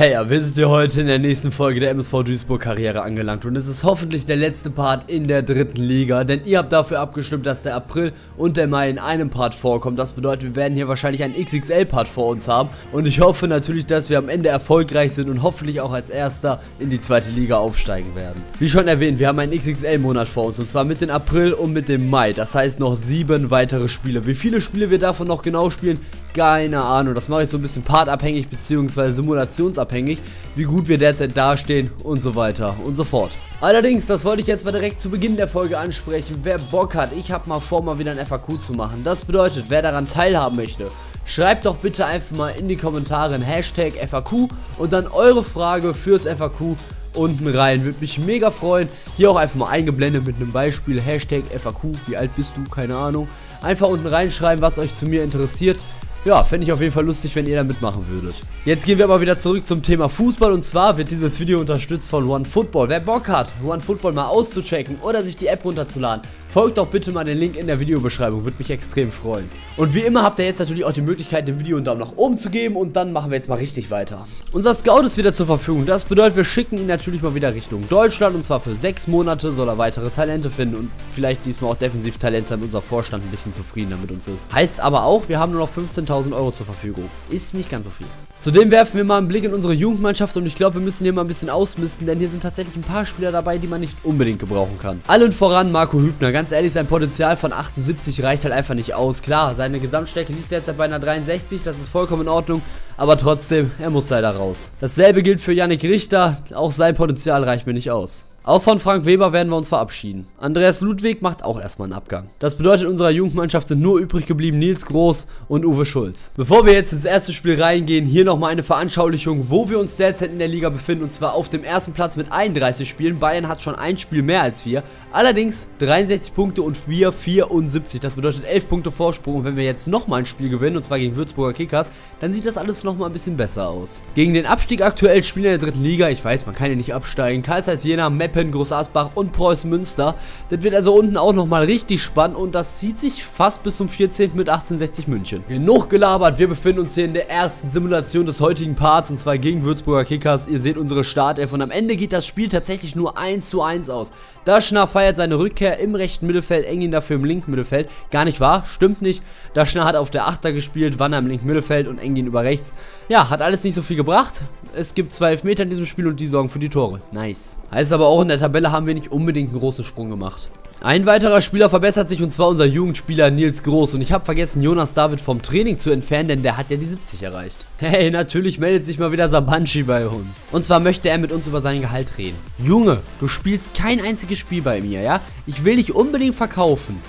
Hey, wir sind hier heute in der nächsten Folge der MSV Duisburg Karriere angelangt und es ist hoffentlich der letzte Part in der dritten Liga, denn ihr habt dafür abgestimmt, dass der April und der Mai in einem Part vorkommt. Das bedeutet, wir werden hier wahrscheinlich einen XXL-Part vor uns haben und ich hoffe natürlich, dass wir am Ende erfolgreich sind und hoffentlich auch als Erster in die zweite Liga aufsteigen werden. Wie schon erwähnt, wir haben einen XXL-Monat vor uns und zwar mit dem April und mit dem Mai, das heißt noch 7 weitere Spiele. Wie viele Spiele wir davon noch genau spielen, keine Ahnung, das mache ich so ein bisschen partabhängig bzw. simulationsabhängig, wie gut wir derzeit dastehen und so weiter und so fort. Allerdings, das wollte ich jetzt mal direkt zu Beginn der Folge ansprechen, wer Bock hat, ich habe mal vor, mal wieder ein FAQ zu machen. Das bedeutet, wer daran teilhaben möchte, schreibt doch bitte einfach mal in die Kommentare ein Hashtag FAQ und dann eure Frage fürs FAQ unten rein. Würde mich mega freuen. Hier auch einfach mal eingeblendet mit einem Beispiel, Hashtag FAQ, wie alt bist du, keine Ahnung. Einfach unten reinschreiben, was euch zu mir interessiert. Ja, fände ich auf jeden Fall lustig, wenn ihr da mitmachen würdet. Jetzt gehen wir aber wieder zurück zum Thema Fußball und zwar wird dieses Video unterstützt von OneFootball. Wer Bock hat, OneFootball mal auszuchecken oder sich die App runterzuladen, folgt doch bitte mal den Link in der Videobeschreibung, würde mich extrem freuen. Und wie immer habt ihr jetzt natürlich auch die Möglichkeit, dem Video einen Daumen nach oben zu geben und dann machen wir jetzt mal richtig weiter. Unser Scout ist wieder zur Verfügung, das bedeutet, wir schicken ihn natürlich mal wieder Richtung Deutschland und zwar für 6 Monate soll er weitere Talente finden und vielleicht diesmal auch Defensivtalente, damit unser Vorstand ein bisschen zufriedener mit uns ist. Heißt aber auch, wir haben nur noch 15.000 Euro zur Verfügung. Ist nicht ganz so viel. Zudem werfen wir mal einen Blick in unsere Jugendmannschaft und ich glaube, wir müssen hier mal ein bisschen ausmisten, denn hier sind tatsächlich ein paar Spieler dabei, die man nicht unbedingt gebrauchen kann. Allen voran Marco Hübner. Ganz ehrlich, sein Potenzial von 78 reicht halt einfach nicht aus. Klar, seine Gesamtstärke liegt derzeit bei einer 63, das ist vollkommen in Ordnung, aber trotzdem, er muss leider raus. Dasselbe gilt für Yannick Richter, auch sein Potenzial reicht mir nicht aus. Auch von Frank Weber werden wir uns verabschieden. Andreas Ludwig macht auch erstmal einen Abgang. Das bedeutet, in unserer Jugendmannschaft sind nur übrig geblieben Nils Groß und Uwe Schulz. Bevor wir jetzt ins erste Spiel reingehen, hier nochmal eine Veranschaulichung, wo wir uns derzeit in der Liga befinden. Und zwar auf dem ersten Platz mit 31 Spielen. Bayern hat schon ein Spiel mehr als wir. Allerdings 63 Punkte und wir 74. Das bedeutet 11 Punkte Vorsprung. Und wenn wir jetzt nochmal ein Spiel gewinnen, und zwar gegen Würzburger Kickers, dann sieht das alles nochmal ein bisschen besser aus. Gegen den Abstieg aktuell spielen in der dritten Liga. Ich weiß, man kann ja nicht absteigen. Karl Zeiss Jena, Meppen, Groß-Asbach und Preußen Münster. Das wird also unten auch nochmal richtig spannend und das zieht sich fast bis zum 14. mit 1860 München. Genug gelabert, wir befinden uns hier in der ersten Simulation des heutigen Parts und zwar gegen Würzburger Kickers. Ihr seht unsere Startelf und am Ende geht das Spiel tatsächlich nur 1:1 aus. Daschner feiert seine Rückkehr im rechten Mittelfeld, Engin dafür im linken Mittelfeld. Gar nicht wahr, stimmt nicht. Daschner hat auf der 8er gespielt, Wanner im linken Mittelfeld und Engin über rechts. Ja, hat alles nicht so viel gebracht. Es gibt 2 Elfmeter in diesem Spiel und die sorgen für die Tore. Nice. Heißt aber auch, in der Tabelle haben wir nicht unbedingt einen großen Sprung gemacht. Ein weiterer Spieler verbessert sich und zwar unser Jugendspieler Nils Groß und ich habe vergessen, Jonas David vom Training zu entfernen, denn der hat ja die 70 erreicht. Hey, natürlich meldet sich mal wieder Sabanci bei uns. Und zwar möchte er mit uns über sein Gehalt reden. Junge, du spielst kein einziges Spiel bei mir, ja? Ich will dich unbedingt verkaufen.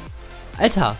Alter,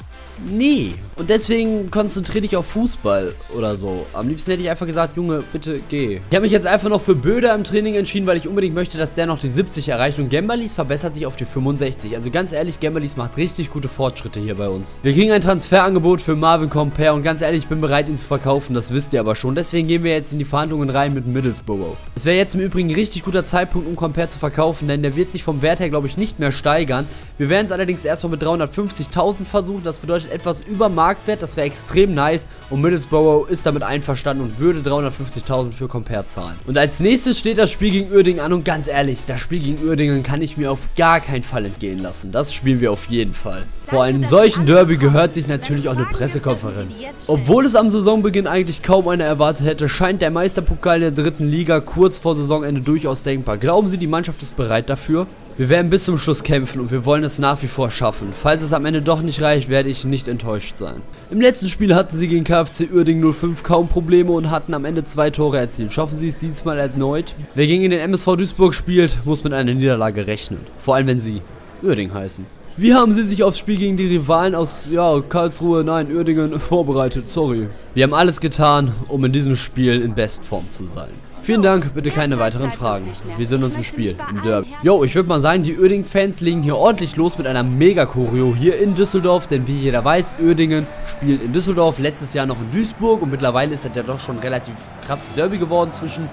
nee. Und deswegen konzentriere dich auf Fußball oder so. Am liebsten hätte ich einfach gesagt, Junge, bitte geh. Ich habe mich jetzt einfach noch für Böder im Training entschieden, weil ich unbedingt möchte, dass der noch die 70 erreicht. Und Gembalies verbessert sich auf die 65. Also ganz ehrlich, Gembalies macht richtig gute Fortschritte hier bei uns. Wir kriegen ein Transferangebot für Marvin Compaire. Und ganz ehrlich, ich bin bereit, ihn zu verkaufen. Das wisst ihr aber schon. Deswegen gehen wir jetzt in die Verhandlungen rein mit Middlesbrough. Es wäre jetzt im Übrigen ein richtig guter Zeitpunkt, um Compaire zu verkaufen. Denn der wird sich vom Wert her, glaube ich, nicht mehr steigern. Wir werden es allerdings erstmal mit 350.000 versuchen. Das bedeutet etwas über Marktwert, das wäre extrem nice und Middlesbrough ist damit einverstanden und würde 350.000 für Compaire zahlen. Und als nächstes steht das Spiel gegen Oeding an und ganz ehrlich, das Spiel gegen Oeding kann ich mir auf gar keinen Fall entgehen lassen. Das spielen wir auf jeden Fall. Vor einem solchen Derby gehört sich natürlich auch eine Pressekonferenz. Obwohl es am Saisonbeginn eigentlich kaum einer erwartet hätte, scheint der Meisterpokal der dritten Liga kurz vor Saisonende durchaus denkbar. Glauben Sie, die Mannschaft ist bereit dafür? Wir werden bis zum Schluss kämpfen und wir wollen es nach wie vor schaffen. Falls es am Ende doch nicht reicht, werde ich nicht enttäuscht sein. Im letzten Spiel hatten sie gegen KFC Uerding 05 kaum Probleme und hatten am Ende 2 Tore erzielt. Schaffen sie es diesmal erneut? Wer gegen den MSV Duisburg spielt, muss mit einer Niederlage rechnen. Vor allem, wenn sie Uerding heißen. Wie haben sie sich aufs Spiel gegen die Rivalen aus, Karlsruhe, nein, Uerdingen vorbereitet? Sorry. Wir haben alles getan, um in diesem Spiel in Bestform zu sein. Vielen Dank, bitte keine weiteren Fragen. Wir sind uns im Spiel, im Derby. Jo, ich würde mal sagen, die Oeding-Fans legen hier ordentlich los mit einer Mega-Choreo hier in Düsseldorf, denn wie jeder weiß, Oedingen spielt in Düsseldorf, letztes Jahr noch in Duisburg und mittlerweile ist das ja doch schon ein relativ krasses Derby geworden zwischen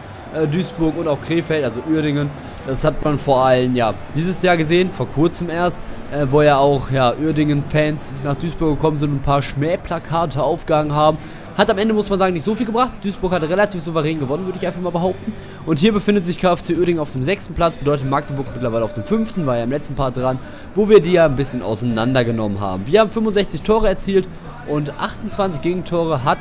Duisburg und auch Krefeld, also Uerdingen. Das hat man vor allem, dieses Jahr gesehen, vor kurzem erst, wo ja auch, Uerdingen-Fans nach Duisburg gekommen sind und ein paar Schmähplakate aufgehangen haben. Hat am Ende, muss man sagen, nicht so viel gebracht. Duisburg hat relativ souverän gewonnen, würde ich einfach mal behaupten. Und hier befindet sich KFC Oeding auf dem 6. Platz, bedeutet Magdeburg mittlerweile auf dem 5. War ja im letzten Part dran, wo wir die ja ein bisschen auseinandergenommen haben. Wir haben 65 Tore erzielt und 28 Gegentore hat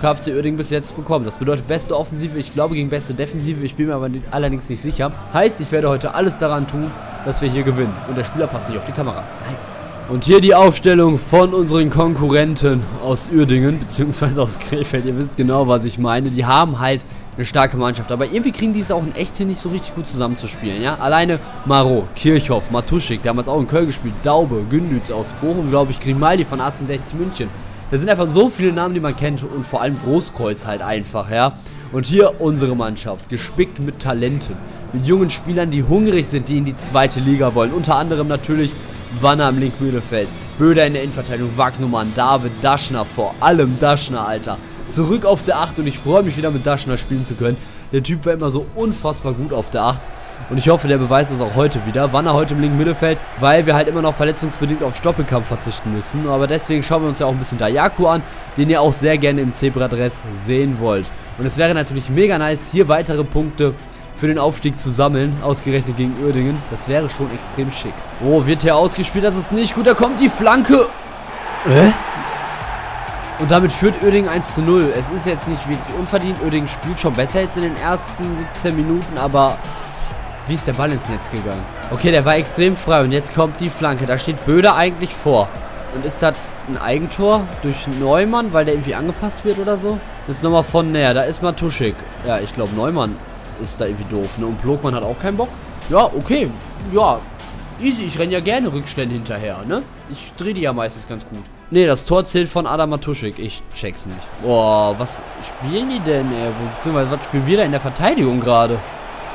KFC Oeding bis jetzt bekommen. Das bedeutet beste Offensive, ich glaube gegen beste Defensive, ich bin mir aber allerdings nicht sicher. Heißt, ich werde heute alles daran tun, dass wir hier gewinnen. Und der Spieler passt nicht auf die Kamera. Nice. Und hier die Aufstellung von unseren Konkurrenten aus Uerdingen, beziehungsweise aus Krefeld. Ihr wisst genau, was ich meine. Die haben halt eine starke Mannschaft, aber irgendwie kriegen die es auch in echt hier nicht so richtig gut zusammenzuspielen, ja? Alleine Maro, Kirchhoff, Matuschyk, damals auch in Köln gespielt, Daube, Gündüz aus Bochum, glaube ich, Grimaldi von 1860 München. Da sind einfach so viele Namen, die man kennt und vor allem Großkreuz halt einfach, ja? Und hier unsere Mannschaft, gespickt mit Talenten, mit jungen Spielern, die hungrig sind, die in die zweite Liga wollen. Unter anderem natürlich Wanner im linken Mittelfeld, Böder in der Innenverteidigung, Wagnumann, David, Daschner, vor allem Daschner, Alter. Zurück auf der 8 und ich freue mich wieder mit Daschner spielen zu können. Der Typ war immer so unfassbar gut auf der 8 und ich hoffe, der beweist es auch heute wieder. Wanner heute im linken Mittelfeld, weil wir halt immer noch verletzungsbedingt auf Stoppelkampf verzichten müssen. Aber deswegen schauen wir uns ja auch ein bisschen Dayaku an, den ihr auch sehr gerne im Zebra-Dress sehen wollt. Und es wäre natürlich mega nice, hier weitere Punkte für den Aufstieg zu sammeln, ausgerechnet gegen Uerdingen. Das wäre schon extrem schick. Oh, wird hier ausgespielt, das ist nicht gut, da kommt die Flanke. Und damit führt Uerdingen 1:0. Es ist jetzt nicht wirklich unverdient, Uerdingen spielt schon besser jetzt in den ersten 17 Minuten, aber wie ist der Ball ins Netz gegangen? Okay, der war extrem frei und jetzt kommt die Flanke, da steht Böder eigentlich vor. Und ist das ein Eigentor durch Neumann, weil der irgendwie angepasst wird oder so? Jetzt nochmal von näher, da ist Matuschyk. Ja, ich glaube Neumann ist da irgendwie doof, ne? Und Plogmann hat auch keinen Bock. Ja, okay. Ja, easy. Ich renne ja gerne Rückstände hinterher, ne? Ich drehe die ja meistens ganz gut. Ne, das Tor zählt von Adam Matuschyk. Ich check's nicht. Boah, was spielen die denn, ey? Beziehungsweise, was spielen wir da in der Verteidigung gerade?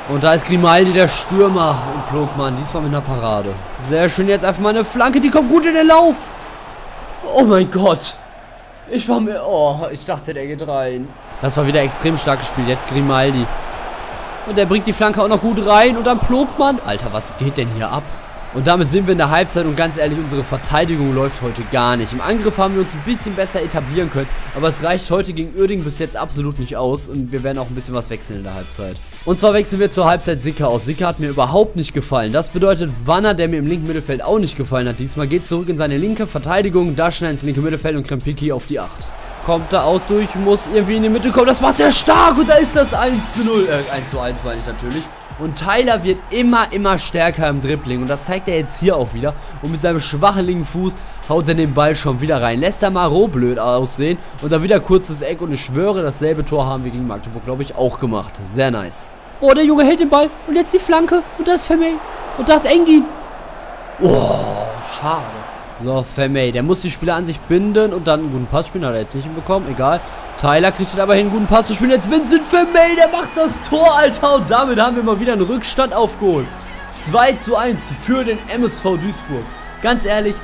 Und da ist Grimaldi, der Stürmer. Und Plogmann, diesmal mit einer Parade. Sehr schön, jetzt einfach mal eine Flanke. Die kommt gut in den Lauf. Oh mein Gott. Ich war mir... Oh, ich dachte, der geht rein. Das war wieder extrem stark gespielt. Jetzt Grimaldi. Und der bringt die Flanke auch noch gut rein. Und dann plobt man. Alter, was geht denn hier ab? Und damit sind wir in der Halbzeit. Und ganz ehrlich, unsere Verteidigung läuft heute gar nicht. Im Angriff haben wir uns ein bisschen besser etablieren können. Aber es reicht heute gegen Uerdingen bis jetzt absolut nicht aus. Und wir werden auch ein bisschen was wechseln in der Halbzeit. Und zwar wechseln wir zur Halbzeit Sika aus. Sika hat mir überhaupt nicht gefallen. Das bedeutet, Wanner, der mir im linken Mittelfeld auch nicht gefallen hat, diesmal geht zurück in seine linke Verteidigung. Daschner ins linke Mittelfeld und Krempicki auf die 8. Kommt da auch durch, muss irgendwie in die Mitte kommen. Das macht er stark und da ist das 1:0. 1:1 meine ich natürlich. Und Tyler wird immer stärker im Dribbling. Und das zeigt er jetzt hier auch wieder. Und mit seinem schwachen linken Fuß haut er den Ball schon wieder rein. Lässt er mal roh blöd aussehen. Und dann wieder kurzes Eck. Und ich schwöre, dasselbe Tor haben wir gegen Magdeburg, glaube ich, auch gemacht. Sehr nice. Boah, der Junge hält den Ball. Und jetzt die Flanke. Und da ist Vermeil. Und da ist Engin. Boah, schade. So, Vermeil, der muss die Spieler an sich binden und dann einen guten Pass spielen, hat er jetzt nicht hinbekommen, egal. Tyler kriegt jetzt aber hin, einen guten Pass zu spielen, jetzt Vincent Vermeil, der macht das Tor, Alter, und damit haben wir mal wieder einen Rückstand aufgeholt. 2:1 für den MSV Duisburg. Ganz ehrlich,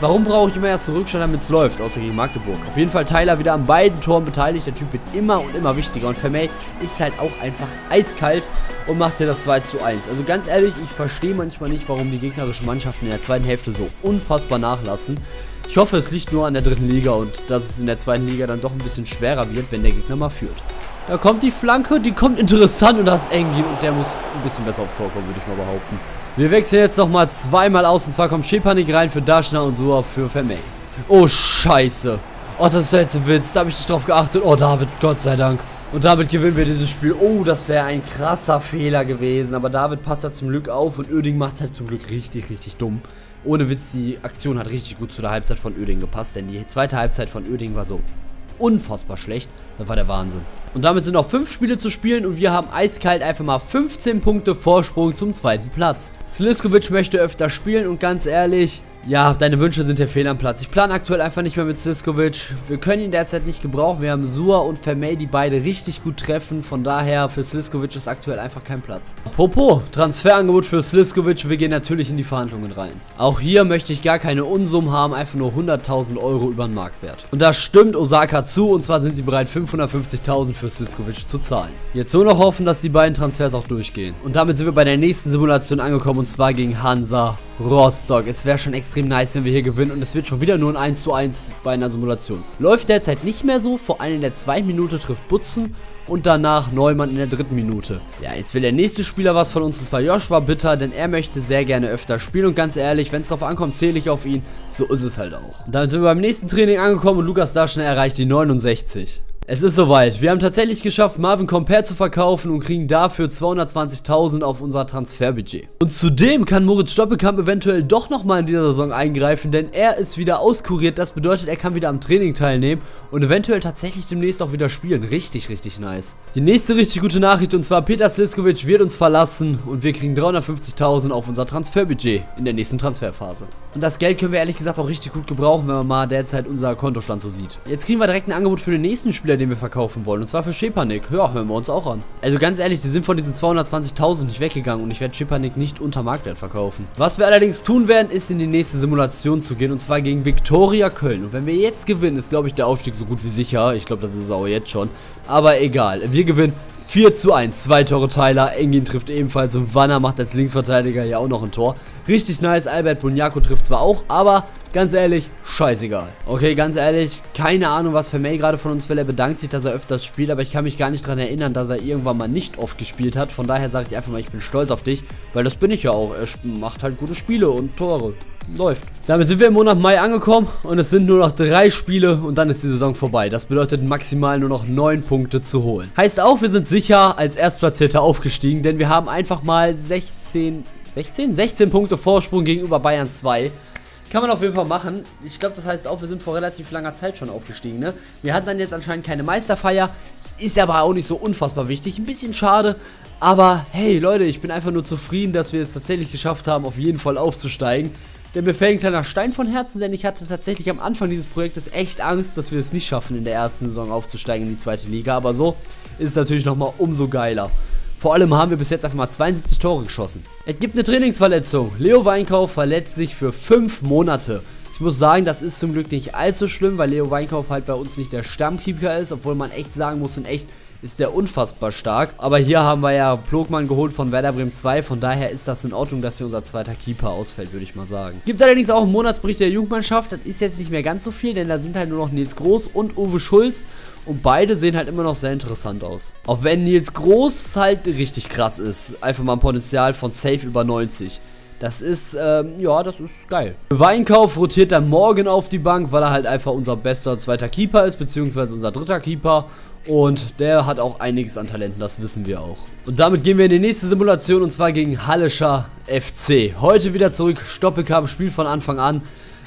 warum brauche ich immer erst einen Rückstand, damit es läuft, außer gegen Magdeburg? Auf jeden Fall Tyler wieder an beiden Toren beteiligt, der Typ wird immer und immer wichtiger und Vermeil ist halt auch einfach eiskalt und macht hier das 2:1. Also ganz ehrlich, ich verstehe manchmal nicht, warum die gegnerischen Mannschaften in der zweiten Hälfte so unfassbar nachlassen. Ich hoffe, es liegt nur an der dritten Liga und dass es in der zweiten Liga dann doch ein bisschen schwerer wird, wenn der Gegner mal führt. Da kommt die Flanke, die kommt interessant und das ist Engin und der muss ein bisschen besser aufs Tor kommen, würde ich mal behaupten. Wir wechseln jetzt nochmal zweimal aus und zwar kommt Schipanik rein für Daschner und Suha für Vermeil. Oh, scheiße. Oh, das ist ja jetzt ein Witz, da habe ich nicht drauf geachtet. Oh, David, Gott sei Dank. Und damit gewinnen wir dieses Spiel. Oh, das wäre ein krasser Fehler gewesen. Aber David passt da zum Glück auf und Uerdingen macht es halt zum Glück richtig dumm. Ohne Witz, die Aktion hat richtig gut zu der Halbzeit von Uerdingen gepasst. Denn die zweite Halbzeit von Uerdingen war so unfassbar schlecht. Das war der Wahnsinn. Und damit sind noch 5 Spiele zu spielen und wir haben eiskalt einfach mal 15 Punkte Vorsprung zum zweiten Platz. Sliskovic möchte öfter spielen und ganz ehrlich... Ja, deine Wünsche sind hier fehl am Platz. Ich plane aktuell einfach nicht mehr mit Sliskovic. Wir können ihn derzeit nicht gebrauchen. Wir haben Suha und Vermeil, die beide richtig gut treffen. Von daher, für Sliskovic ist aktuell einfach kein Platz. Apropos, Transferangebot für Sliskovic. Wir gehen natürlich in die Verhandlungen rein. Auch hier möchte ich gar keine Unsummen haben. Einfach nur 100.000 € über den Marktwert. Und da stimmt Osaka zu. Und zwar sind sie bereit, 550.000 für Sliskovic zu zahlen. Jetzt nur noch hoffen, dass die beiden Transfers auch durchgehen. Und damit sind wir bei der nächsten Simulation angekommen. Und zwar gegen Hansa Rostock. Es wäre schon extrem extrem nice, wenn wir hier gewinnen. Und es wird schon wieder nur ein 1:1 bei einer Simulation. Läuft derzeit nicht mehr so. Vor allem in der 2. Minute trifft Butzen und danach Neumann in der 3. Minute. Ja, jetzt will der nächste Spieler was von uns, und zwar Joshua Bitter, denn er möchte sehr gerne öfter spielen. Und ganz ehrlich, wenn es darauf ankommt, zähle ich auf ihn. So ist es halt auch. Und dann sind wir beim nächsten Training angekommen und Lukas Daschner erreicht die 69. Es ist soweit. Wir haben tatsächlich geschafft, Marvin Compaire zu verkaufen und kriegen dafür 220.000 auf unser Transferbudget. Und zudem kann Moritz Stoppelkampf eventuell doch nochmal in dieser Saison eingreifen, denn er ist wieder auskuriert. Das bedeutet, er kann wieder am Training teilnehmen und eventuell tatsächlich demnächst auch wieder spielen. Richtig, richtig nice. Die nächste richtig gute Nachricht, und zwar Peter Sliskovic wird uns verlassen und wir kriegen 350.000 auf unser Transferbudget in der nächsten Transferphase. Und das Geld können wir ehrlich gesagt auch richtig gut gebrauchen, wenn man mal derzeit unser Kontostand so sieht. Jetzt kriegen wir direkt ein Angebot für den nächsten Spieler, den wir verkaufen wollen, und zwar für Schipanik. Ja, hören wir uns auch an. Also ganz ehrlich, die sind von diesen 220.000 nicht weggegangen und ich werde Schipanik nicht unter Marktwert verkaufen. Was wir allerdings tun werden, ist in die nächste Simulation zu gehen, und zwar gegen Viktoria Köln. Und wenn wir jetzt gewinnen, ist glaube ich der Aufstieg so gut wie sicher. Ich glaube, das ist es auch jetzt schon. Aber egal, wir gewinnen 4:1. 2 Tore Tyler, Engin trifft ebenfalls und Wanner macht als Linksverteidiger ja auch noch ein Tor. Richtig nice, Albert Bunyaku trifft zwar auch, aber ganz ehrlich, scheißegal. Okay, ganz ehrlich, keine Ahnung, was Vermeil gerade von uns will. Er bedankt sich, dass er öfters spielt, aber ich kann mich gar nicht daran erinnern, dass er irgendwann mal nicht oft gespielt hat. Von daher sage ich einfach mal, ich bin stolz auf dich, weil das bin ich ja auch. Er macht halt gute Spiele und Tore. Läuft. Damit sind wir im Monat Mai angekommen und es sind nur noch 3 Spiele und dann ist die Saison vorbei. Das bedeutet maximal nur noch 9 Punkte zu holen. Heißt auch, wir sind sicher als Erstplatzierter aufgestiegen, denn wir haben einfach mal 16 Punkte Vorsprung gegenüber Bayern 2. Kann man auf jeden Fall machen. Ich glaube, das heißt auch, wir sind vor relativ langer Zeit schon aufgestiegen, ne? Wir hatten dann jetzt anscheinend keine Meisterfeier. Ist aber auch nicht so unfassbar wichtig. Ein bisschen schade. Aber hey, Leute, ich bin einfach nur zufrieden, dass wir es tatsächlich geschafft haben, auf jeden Fall aufzusteigen. Denn mir fällt ein kleiner Stein von Herzen, denn ich hatte tatsächlich am Anfang dieses Projektes echt Angst, dass wir es nicht schaffen, in der ersten Saison aufzusteigen in die 2. Liga. Aber so ist es natürlich nochmal umso geiler. Vor allem haben wir bis jetzt einfach mal 72 Tore geschossen. Es gibt eine Trainingsverletzung. Leo Weinkauf verletzt sich für 5 Monate. Ich muss sagen, das ist zum Glück nicht allzu schlimm, weil Leo Weinkauf halt bei uns nicht der Stammkeeper ist, obwohl man echt sagen muss, in echt ist der unfassbar stark. Aber hier haben wir ja Plogmann geholt von Werder Bremen 2. Von daher ist das in Ordnung, dass hier unser zweiter Keeper ausfällt, würde ich mal sagen. Gibt allerdings auch einen Monatsbericht der Jugendmannschaft. Das ist jetzt nicht mehr ganz so viel, denn da sind halt nur noch Nils Groß und Uwe Schulz. Und beide sehen halt immer noch sehr interessant aus. Auch wenn Nils Groß halt richtig krass ist. Einfach mal ein Potenzial von safe über 90. Das ist, ja, das ist geil. Weinkauf rotiert dann morgen auf die Bank, weil er halt einfach unser bester zweiter Keeper ist, beziehungsweise unser dritter Keeper. Und der hat auch einiges an Talenten, das wissen wir auch. Und damit gehen wir in die nächste Simulation, und zwar gegen Hallescher FC. Heute wieder zurück, Stoppelkampf spielt von Anfang an.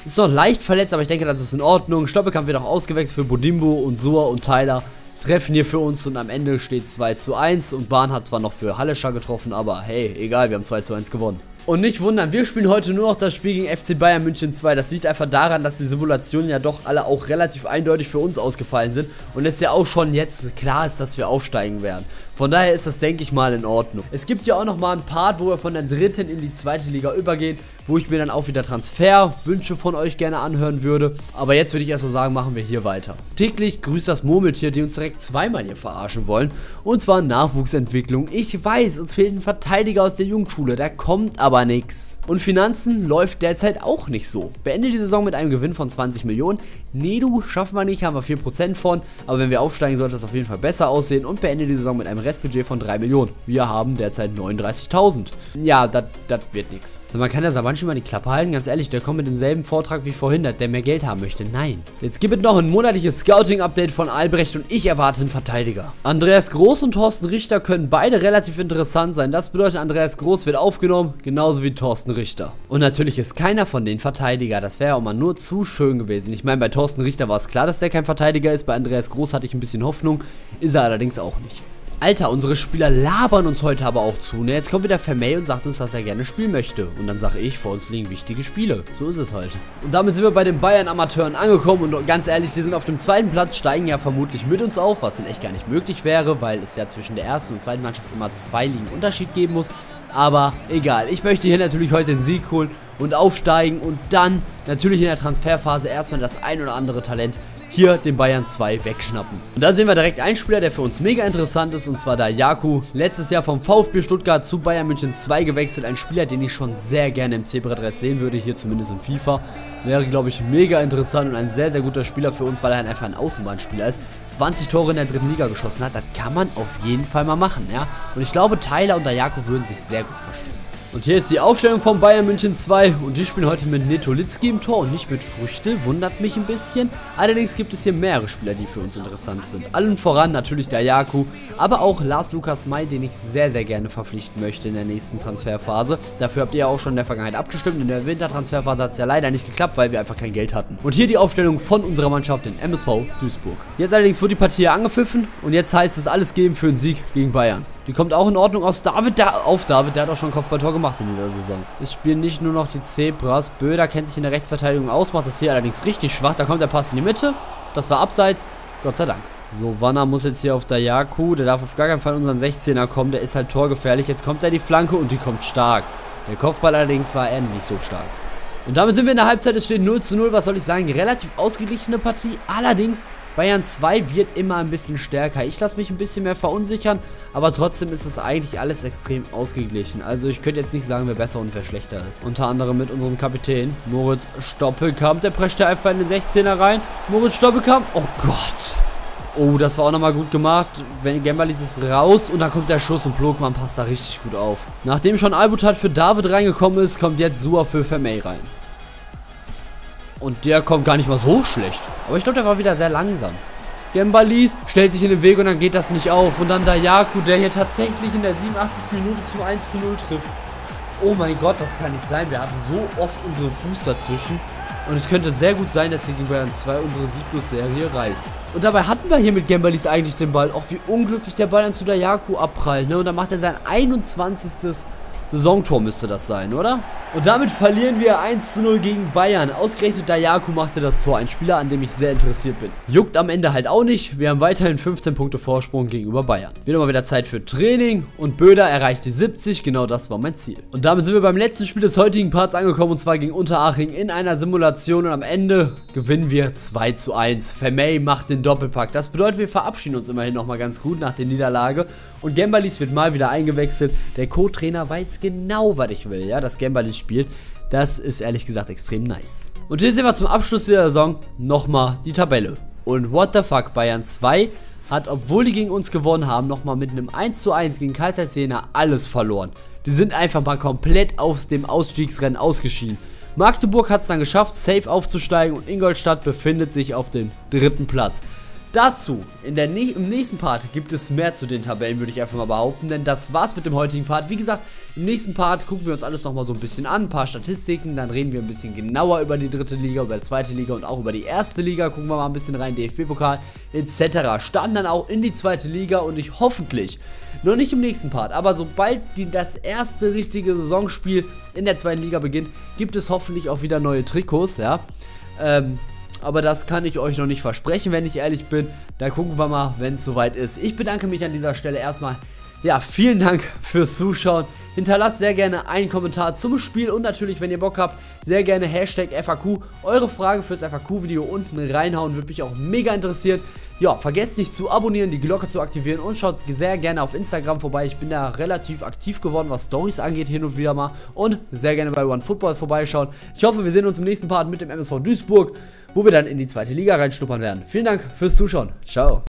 Ist noch leicht verletzt, aber ich denke, das ist in Ordnung. Stoppelkampf wird auch ausgewechselt für Bodimbo und Suha und Tyler. Treffen hier für uns und am Ende steht 2:1. Und Bahn hat zwar noch für Hallescher getroffen, aber hey, egal, wir haben 2:1 gewonnen. Und nicht wundern, wir spielen heute nur noch das Spiel gegen FC Bayern München 2. Das liegt einfach daran, dass die Simulationen ja doch alle auch relativ eindeutig für uns ausgefallen sind. Und es ja auch schon jetzt klar ist, dass wir aufsteigen werden. Von daher ist das, denke ich mal, in Ordnung. Es gibt ja auch nochmal einen Part, wo wir von der 3. in die 2. Liga übergehen, wo ich mir dann auch wieder Transferwünsche von euch gerne anhören würde. Aber jetzt würde ich erstmal sagen, machen wir hier weiter. Täglich grüßt das Murmeltier, die uns direkt zweimal hier verarschen wollen. Und zwar Nachwuchsentwicklung. Ich weiß, uns fehlt ein Verteidiger aus der Jugendschule. Da kommt aber nix. Und Finanzen läuft derzeit auch nicht so. Beende die Saison mit einem Gewinn von 20 Millionen. Nee, du, schaffen wir nicht, haben wir 4% von. Aber wenn wir aufsteigen, sollte das auf jeden Fall besser aussehen. Und beende die Saison mit einem Restbudget von 3 Millionen. Wir haben derzeit 39.000. Ja, das wird nichts. Man kann der Sabanchi mal die Klappe halten. Ganz ehrlich, der kommt mit demselben Vortrag wie vorhin, der mehr Geld haben möchte. Nein. Jetzt gibt es noch ein monatliches Scouting-Update von Albrecht und ich erwarte einen Verteidiger. Andreas Groß und Thorsten Richter können beide relativ interessant sein. Das bedeutet, Andreas Groß wird aufgenommen, genauso wie Thorsten Richter. Und natürlich ist keiner von den Verteidiger. Das wäre ja auch mal nur zu schön gewesen. Ich meine, bei Thorsten Richter war es klar, dass der kein Verteidiger ist. Bei Andreas Groß hatte ich ein bisschen Hoffnung. Ist er allerdings auch nicht. Alter, unsere Spieler labern uns heute aber auch zu, ne? Jetzt kommt wieder Vermeil und sagt uns, dass er gerne spielen möchte. Und dann sage ich, vor uns liegen wichtige Spiele. So ist es halt. Und damit sind wir bei den Bayern-Amateuren angekommen. Und ganz ehrlich, die sind auf dem 2. Platz, steigen ja vermutlich mit uns auf, was denn echt gar nicht möglich wäre, weil es ja zwischen der 1. und 2. Mannschaft immer 2 Ligen Unterschied geben muss. Aber egal, ich möchte hier natürlich heute den Sieg holen und aufsteigen und dann natürlich in der Transferphase erstmal das ein oder andere Talent hier den Bayern 2 wegschnappen. Und da sehen wir direkt einen Spieler, der für uns mega interessant ist, und zwar Dayaku. Letztes Jahr vom VfB Stuttgart zu Bayern München 2 gewechselt. Ein Spieler, den ich schon sehr gerne im Zebra-Dress sehen würde, hier zumindest in FIFA. Wäre, glaube ich, mega interessant und ein sehr, sehr guter Spieler für uns, weil er einfach ein Außenbahnspieler ist. 20 Tore in der dritten Liga geschossen hat, das kann man auf jeden Fall mal machen, ja. Und ich glaube, Tyler und Dayaku würden sich sehr gut verstehen. Und hier ist die Aufstellung von Bayern München 2 und die spielen heute mit Netolitzki im Tor und nicht mit Früchte, wundert mich ein bisschen. Allerdings gibt es hier mehrere Spieler, die für uns interessant sind. Allen voran natürlich Dayaku, aber auch Lars Lukas May, den ich sehr, sehr gerne verpflichten möchte in der nächsten Transferphase. Dafür habt ihr ja auch schon in der Vergangenheit abgestimmt. In der Wintertransferphase hat es ja leider nicht geklappt, weil wir einfach kein Geld hatten. Und hier die Aufstellung von unserer Mannschaft in MSV Duisburg. Jetzt allerdings wird die Partie angepfiffen und jetzt heißt es alles geben für einen Sieg gegen Bayern. Die kommt auch in Ordnung aus David, der hat auch schon Kopfballtor gemacht in dieser Saison. Es spielen nicht nur noch die Zebras. Böder kennt sich in der Rechtsverteidigung aus, macht das hier allerdings richtig schwach. Da kommt der Pass in die Mitte. Das war abseits. Gott sei Dank. So, Wanner muss jetzt hier auf Dayaku. Der darf auf gar keinen Fall unseren 16er kommen. Der ist halt torgefährlich. Jetzt kommt er die Flanke und die kommt stark. Der Kopfball allerdings war er nicht so stark. Und damit sind wir in der Halbzeit. Es steht 0:0. Was soll ich sagen? Relativ ausgeglichene Partie. Allerdings Bayern 2 wird immer ein bisschen stärker. Ich lasse mich ein bisschen mehr verunsichern, aber trotzdem ist es eigentlich alles extrem ausgeglichen. Also ich könnte jetzt nicht sagen, wer besser und wer schlechter ist. Unter anderem mit unserem Kapitän Moritz Stoppelkampf. Der prescht ja einfach in den 16er rein. Moritz Stoppelkampf. Oh Gott. Oh, das war auch nochmal gut gemacht. Wenn Gembalies ist raus und dann kommt der Schuss und Plogmann passt da richtig gut auf. Nachdem schon Albutat für David reingekommen ist, kommt jetzt Suha für Vermeil rein. Und der kommt gar nicht mal so schlecht. Aber ich glaube, der war wieder sehr langsam. Gembalies stellt sich in den Weg und dann geht das nicht auf. Und dann Dayaku, der hier tatsächlich in der 87. Minute zum 1:0 trifft. Oh mein Gott, das kann nicht sein. Wir hatten so oft unseren Fuß dazwischen. Und es könnte sehr gut sein, dass hier gegen Bayern 2 unsere Sieglosserie reißt. Und dabei hatten wir hier mit Gembalies eigentlich den Ball. Auch wie unglücklich der Ball dann zu Dayaku abprallt, ne? Und dann macht er sein 21. Saisontor müsste das sein, oder? Und damit verlieren wir 1:0 gegen Bayern. Ausgerechnet Dayaku machte das Tor. Ein Spieler, an dem ich sehr interessiert bin. Juckt am Ende halt auch nicht. Wir haben weiterhin 15 Punkte Vorsprung gegenüber Bayern. Wird mal wieder Zeit für Training. Und Böder erreicht die 70. Genau das war mein Ziel. Und damit sind wir beim letzten Spiel des heutigen Parts angekommen. Und zwar gegen Unterhaching in einer Simulation. Und am Ende gewinnen wir 2:1. Vermeil macht den Doppelpack. Das bedeutet, wir verabschieden uns immerhin nochmal ganz gut nach der Niederlage. Und Gembalies wird mal wieder eingewechselt. Der Co-Trainer weiß genau, was ich will, ja, dass Gembalies spielt. Das ist ehrlich gesagt extrem nice. Und hier sehen wir zum Abschluss der Saison nochmal die Tabelle. Und what the fuck, Bayern 2 hat, obwohl die gegen uns gewonnen haben, nochmal mit einem 1:1 gegen Karlsruhe Jena alles verloren. Die sind einfach mal komplett aus dem Ausstiegsrennen ausgeschieden. Magdeburg hat es dann geschafft, safe aufzusteigen und Ingolstadt befindet sich auf dem 3. Platz. Dazu, im nächsten Part gibt es mehr zu den Tabellen, würde ich einfach mal behaupten, denn das war's mit dem heutigen Part. Wie gesagt, im nächsten Part gucken wir uns alles nochmal so ein bisschen an, ein paar Statistiken, dann reden wir ein bisschen genauer über die 3. Liga, über die 2. Liga und auch über die 1. Liga, gucken wir mal ein bisschen rein, DFB-Pokal etc. Starten dann auch in die 2. Liga und ich hoffentlich, noch nicht im nächsten Part, aber sobald das erste richtige Saisonspiel in der 2. Liga beginnt, gibt es hoffentlich auch wieder neue Trikots, ja, aber das kann ich euch noch nicht versprechen, wenn ich ehrlich bin. Da gucken wir mal, wenn es soweit ist. Ich bedanke mich an dieser Stelle erstmal. Ja, vielen Dank fürs Zuschauen. Hinterlasst sehr gerne einen Kommentar zum Spiel und natürlich, wenn ihr Bock habt, sehr gerne #FAQ. Eure Frage fürs FAQ-Video unten reinhauen, würde mich auch mega interessieren. Ja, vergesst nicht zu abonnieren, die Glocke zu aktivieren und schaut sehr gerne auf Instagram vorbei. Ich bin da relativ aktiv geworden, was Stories angeht, hin und wieder mal. Und sehr gerne bei OneFootball vorbeischauen. Ich hoffe, wir sehen uns im nächsten Part mit dem MSV Duisburg, wo wir dann in die 2. Liga reinschnuppern werden. Vielen Dank fürs Zuschauen. Ciao.